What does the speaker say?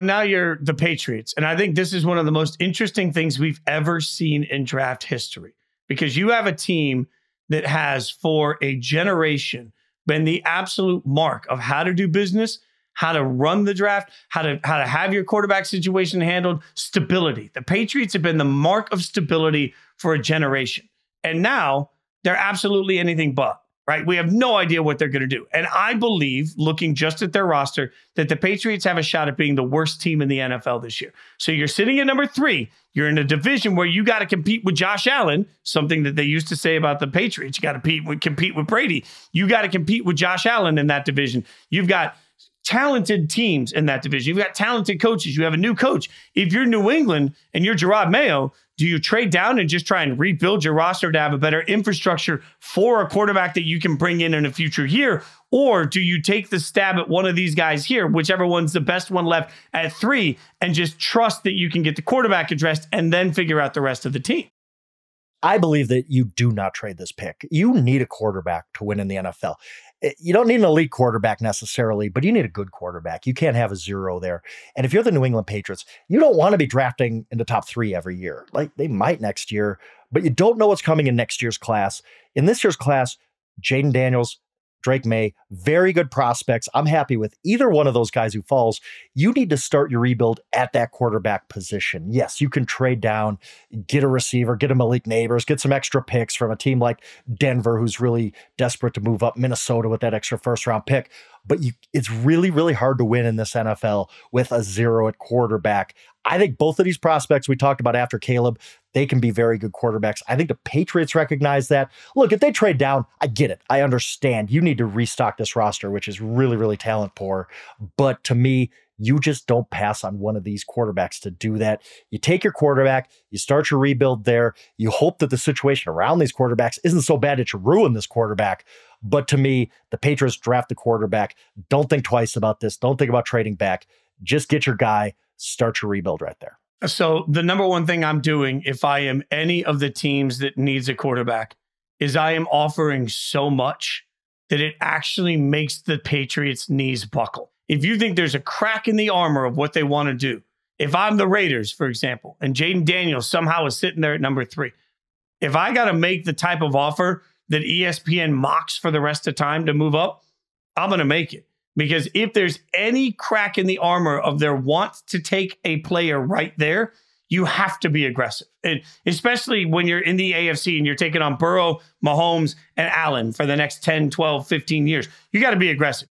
Now you're the Patriots. And I think this is one of the most interesting things we've ever seen in draft history, because you have a team that has for a generation been the absolute mark of how to do business, how to run the draft, how to have your quarterback situation handled, stability. The Patriots have been the mark of stability for a generation. And now they're absolutely anything but, right? We have no idea what they're going to do. And I believe, looking just at their roster, that the Patriots have a shot at being the worst team in the NFL this year. So you're sitting at number 3. You're in a division where you got to compete with Josh Allen, something that they used to say about the Patriots. You got to compete with Brady. You got to compete with Josh Allen in that division. You've got talented teams in that division. You've got talented coaches. You have a new coach. If you're New England and you're Jerrod Mayo, do you trade down and just try and rebuild your roster to have a better infrastructure for a quarterback that you can bring in a future year? Or do you take the stab at one of these guys here, whichever one's the best one left at 3, and just trust that you can get the quarterback addressed and then figure out the rest of the team? I believe that you do not trade this pick. You need a quarterback to win in the NFL. You don't need an elite quarterback necessarily, but you need a good quarterback. You can't have a 0 there. And if you're the New England Patriots, you don't want to be drafting in the top 3 every year. Like, they might next year, but you don't know what's coming in next year's class. In this year's class, Jayden Daniels, Drake May, very good prospects. I'm happy with either one of those guys who falls. You need to start your rebuild at that quarterback position. Yes, you can trade down, get a receiver, get a Malik Nabers, get some extra picks from a team like Denver, who's really desperate to move up, Minnesota with that extra first-round pick. But it's really, really hard to win in this NFL with a 0 at quarterback. I think both of these prospects we talked about after Caleb, they can be very good quarterbacks. I think the Patriots recognize that. Look, if they trade down, I get it. I understand. You need to restock this roster, which is really, really talent poor. But to me, you just don't pass on one of these quarterbacks to do that. You take your quarterback, you start your rebuild there. You hope that the situation around these quarterbacks isn't so bad that you ruin this quarterback. But to me, the Patriots draft the quarterback. Don't think twice about this. Don't think about trading back. Just get your guy. Start your rebuild right there. So the number one thing I'm doing, if I am any of the teams that needs a quarterback, is I am offering so much that it actually makes the Patriots' knees buckle. If you think there's a crack in the armor of what they want to do, if I'm the Raiders, for example, and Jayden Daniels somehow is sitting there at number 3, if I got to make the type of offer that ESPN mocks for the rest of time to move up, I'm going to make it. Because if there's any crack in the armor of their want to take a player right there, you have to be aggressive. And especially when you're in the AFC and you're taking on Burrow, Mahomes, and Allen for the next 10, 12, 15 years, you got to be aggressive.